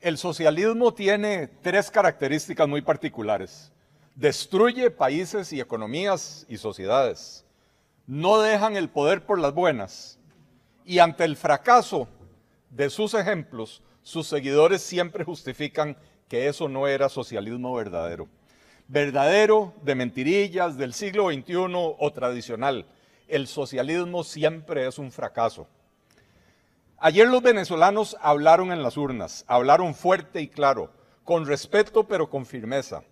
El socialismo tiene tres características muy particulares. Destruye países y economías y sociedades. No dejan el poder por las buenas. Y ante el fracaso de sus ejemplos, sus seguidores siempre justifican que eso no era socialismo verdadero. Verdadero, de mentirillas, del siglo XXI o tradicional. El socialismo siempre es un fracaso. Ayer los venezolanos hablaron en las urnas, hablaron fuerte y claro, con respeto pero con firmeza,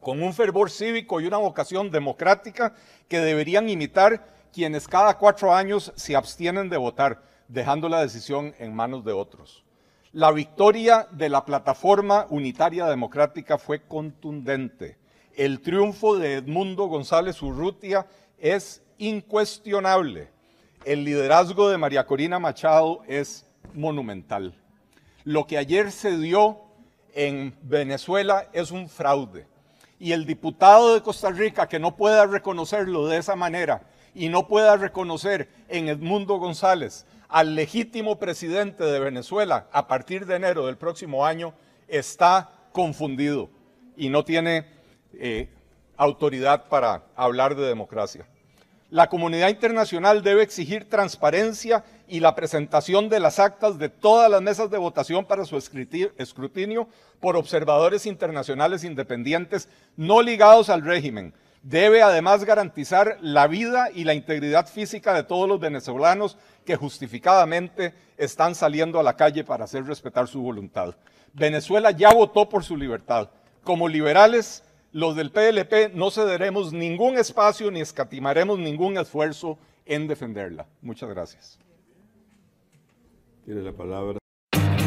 con un fervor cívico y una vocación democrática que deberían imitar quienes cada 4 años se abstienen de votar, dejando la decisión en manos de otros. La victoria de la Plataforma Unitaria Democrática fue contundente. El triunfo de Edmundo González Urrutia es incuestionable. El liderazgo de María Corina Machado es monumental. Lo que ayer se dio en Venezuela es un fraude. Y el diputado de Costa Rica que no pueda reconocerlo de esa manera y no pueda reconocer en Edmundo González al legítimo presidente de Venezuela a partir de enero del próximo año, está confundido y no tiene autoridad para hablar de democracia. La comunidad internacional debe exigir transparencia y la presentación de las actas de todas las mesas de votación para su escrutinio por observadores internacionales independientes no ligados al régimen. Debe además garantizar la vida y la integridad física de todos los venezolanos que justificadamente están saliendo a la calle para hacer respetar su voluntad. Venezuela ya votó por su libertad. Como liberales, los del PLP no cederemos ningún espacio ni escatimaremos ningún esfuerzo en defenderla. Muchas gracias. Tiene la palabra.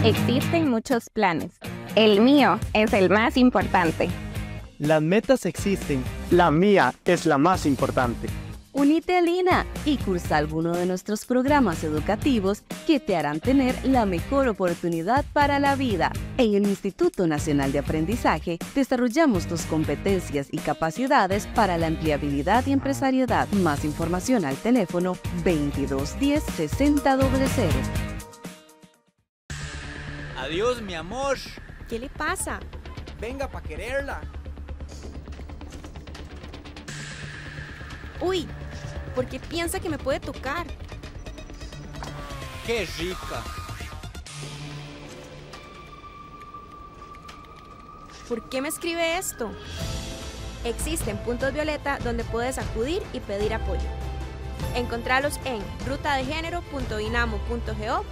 Existen muchos planes. El mío es el más importante. Las metas existen. La mía es la más importante. Unite al INA y cursa alguno de nuestros programas educativos que te harán tener la mejor oportunidad para la vida. En el Instituto Nacional de Aprendizaje desarrollamos tus competencias y capacidades para la empleabilidad y empresariedad. Más información al teléfono 2210-6000. Adiós, mi amor. ¿Qué le pasa? Venga para quererla. Uy, porque piensa que me puede tocar. ¡Qué rica! ¿Por qué me escribe esto? Existen puntos violeta donde puedes acudir y pedir apoyo. Encontralos en rutadegénero.inamo.go.cr.